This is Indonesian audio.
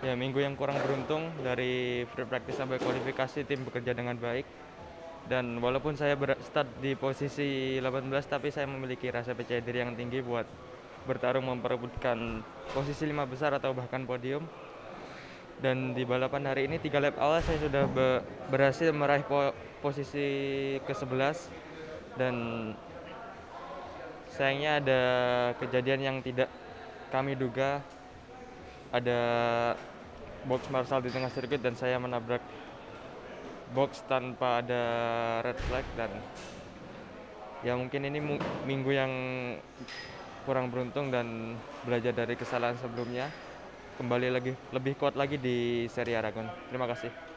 Ya, minggu yang kurang beruntung dari free practice sampai kualifikasi tim bekerja dengan baik. Dan walaupun saya start di posisi 18, tapi saya memiliki rasa percaya diri yang tinggi buat bertarung memperebutkan posisi 5 besar atau bahkan podium. Dan di balapan hari ini 3 lap awal saya sudah berhasil meraih posisi ke-11. Dan sayangnya ada kejadian yang tidak kami duga. Ada box marshal di tengah sirkuit dan saya menabrak box tanpa ada red flag, dan ya mungkin ini minggu yang kurang beruntung dan belajar dari kesalahan sebelumnya, kembali lagi lebih kuat lagi di seri Aragon. Terima kasih.